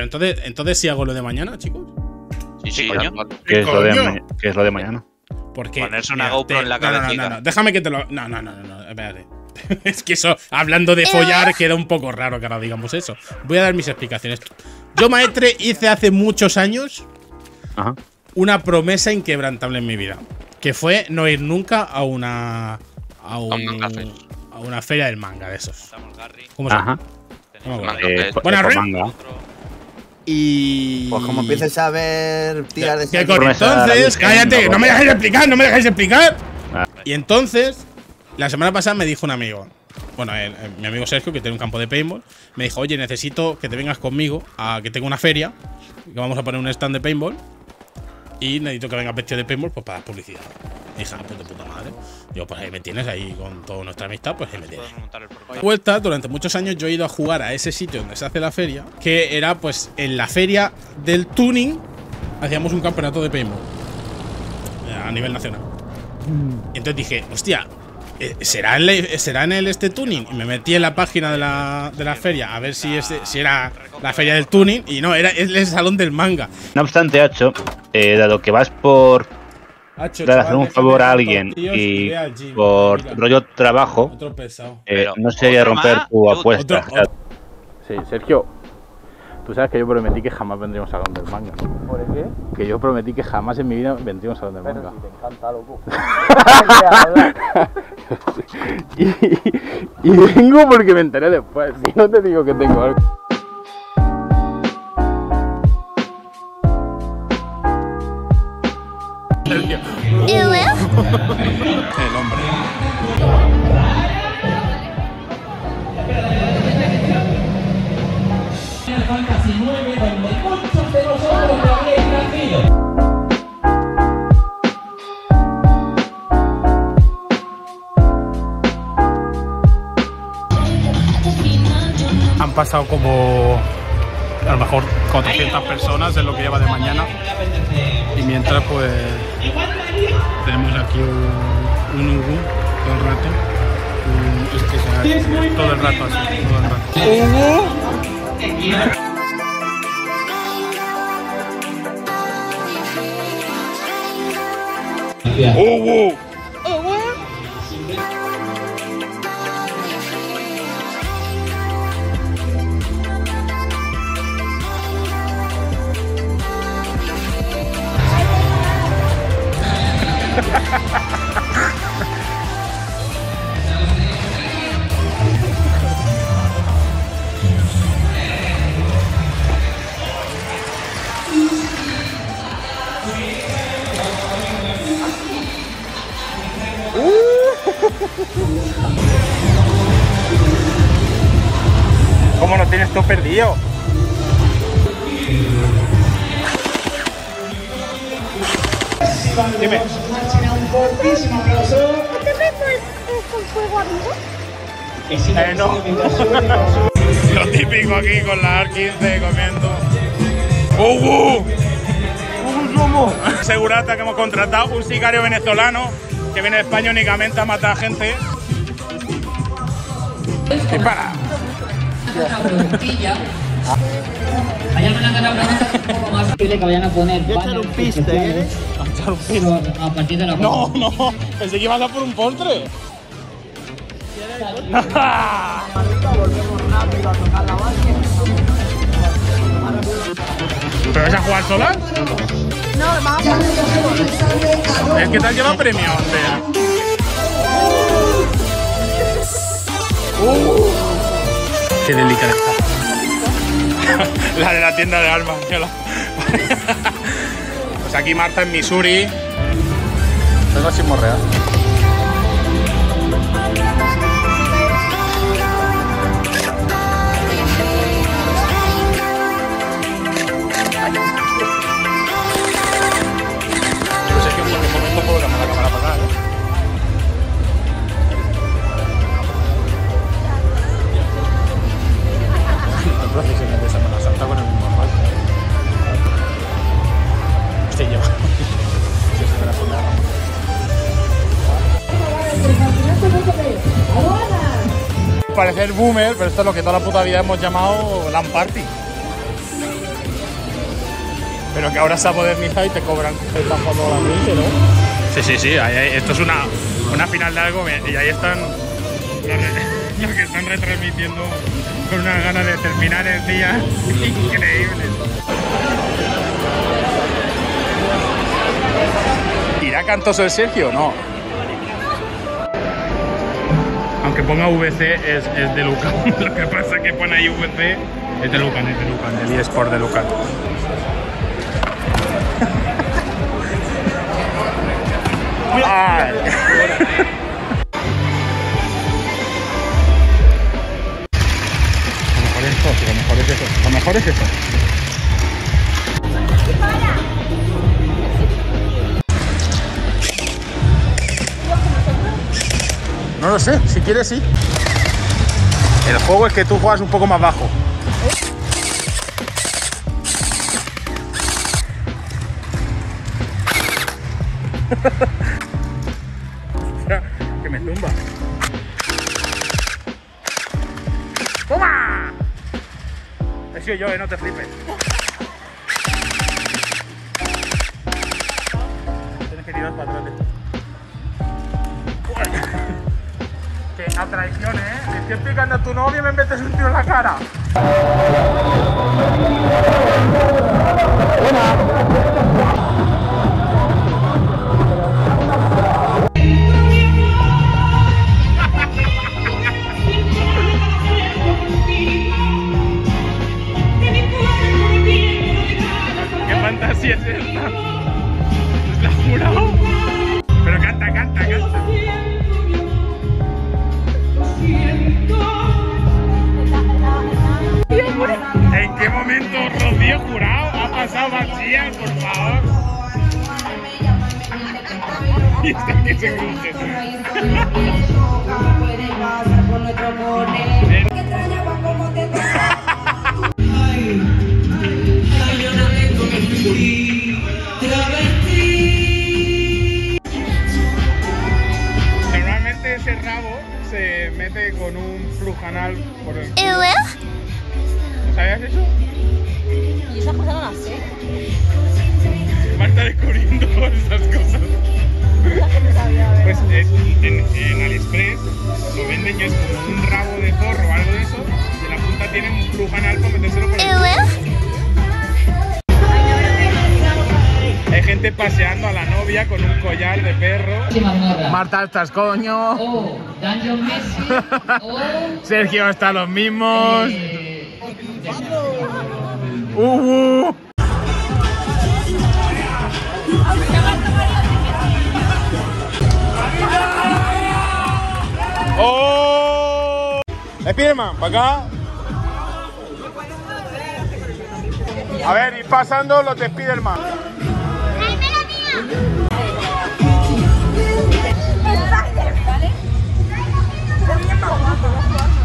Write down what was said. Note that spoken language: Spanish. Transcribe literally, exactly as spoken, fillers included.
Pero entonces, entonces ¿sí hago lo de mañana, chicos? Sí, sí, coño. ¿Qué es, lo de, ¿Qué es lo de mañana? Porque ponerse una GoPro te, en la cabeza. No, no, no, no, déjame que te lo… No, no, no, no, no espérate. Es que eso, hablando de follar, queda un poco raro que ahora digamos eso. Voy a dar mis explicaciones. Yo, maestre, hice hace muchos años Ajá. una promesa inquebrantable en mi vida. Que fue no ir nunca a una… A, un, a una feria del manga de esos. ¿Cómo se llama? Eh, Buena manga. Y… Pues como empieces a ver tirar de… Que con entonces… Cállate, no me dejáis explicar, no me dejáis explicar. Ah. Y entonces… La semana pasada me dijo un amigo, bueno, el, el, mi amigo Sergio, que tiene un campo de paintball, me dijo, oye, necesito que te vengas conmigo a que tengo una feria, que vamos a poner un stand de paintball, y necesito que vengas vestido de paintball pues para dar publicidad. Hija, pues de puta madre. Digo, pues ahí me tienes, ahí con toda nuestra amistad, pues ahí me tienes. Vuelta, durante muchos años yo he ido a jugar a ese sitio donde se hace la feria, que era pues en la feria del tuning, hacíamos un campeonato de paintball a nivel nacional. Entonces dije, hostia… ¿Será en, el, ¿Será en el este tuning? Y me metí en la página de la, de la feria a ver si, es, si era la feria del tuning. Y no, era el salón del manga. No obstante, Hacho, eh, dado que vas por Hacho, dar chaval, un favor a alguien y allí, por mira, rollo trabajo, eh, no sería romper más? tu apuesta. Otro, otro. Sí, Sergio, tú sabes que yo prometí que jamás vendría un salón del manga. ¿Por qué? Que yo prometí que jamás en mi vida vendría un salón del manga. Pero si te encanta, loco. Y, y vengo porque me enteré después. Si no te digo que tengo algo. Sergio. El hombre. Han pasado como, a lo mejor, cuatrocientas personas en lo que lleva de mañana. Y mientras, pues, tenemos aquí un, un Uwu todo el rato. Un, es que se hace todo el rato así, todo el rato. ¿Uwu? ¡Uwu! ¿Cómo lo tienes tú perdido? Dime. Eh, no. Lo típico aquí con la A R quince comiendo. ¡Uwu! ¡Uwu, somos! Segurata que hemos contratado un sicario venezolano que viene de España únicamente a matar a gente. ¡Dispara! Que vayan a poner un piste, ¿eh? A partir de la no, no, pensé que ibas a por un postre. ¿Pero vas a jugar sola? No, vamos. Es que te has llevado premio, o sea. Qué delicada está. La de la tienda de armas. Pues aquí Marta en Missouri. Es la chismorrea. No sé qué por qué momento puedo cambiar la cámara para acá, ¿eh? De Semana Santa con el mismo mal. Hostia, yo. Si se me la suena. Parecer boomer, pero esto es lo que toda la puta vida hemos llamado LAN Party. Pero que ahora se ha modernizado y te cobran que están jugando a la mente, ¿no? Sí, sí, sí. Ahí, esto es una, una final de algo y ahí están los que están retransmitiendo con unas ganas de terminar el día increíble. ¿Irá cantoso el Sergio o no? Aunque ponga V C es, es de Lucan. Lo que pasa es que pone ahí V C es de Lucan, es de Lucan, del eSport de Lucan. Ay. Lo mejor es esto, lo mejor es esto, lo mejor es esto. No lo sé, si quieres sí. El juego es que tú juegas un poco más bajo. Hostia, que me tumba. ¡Toma! He sido yo, eh, no te flipes. Tienes que tirar para atrás. A traición, ¿eh? Le estoy explicando a tu novia y me metes un tiro en la cara. ¡Qué fantasía es esta! ¿Os la juro? Pero canta, canta, canta. ¿En qué momento Rodrigo Jurado ha pasado vacía, por favor? Y está que se cruje. Normalmente ese rabo se mete con un flujanal por el culo. ¿Sabías eso? Y esas cosas no las sé. Marta descubriendo esas cosas. Pues en, en, en Aliexpress lo venden que es como un rabo de zorro o algo de eso. Y en la punta tienen un flujanal para metérselo por el culo. Hay gente paseando a la novia con un collar de perro. Marta, estás coño. Oh, Dungeon Messi. Oh. Sergio está los mismos. Eh. Uwu. ¡Oh! Spiderman, para acá. A ver, ir pasando los de Spiderman. ¡Spiderman!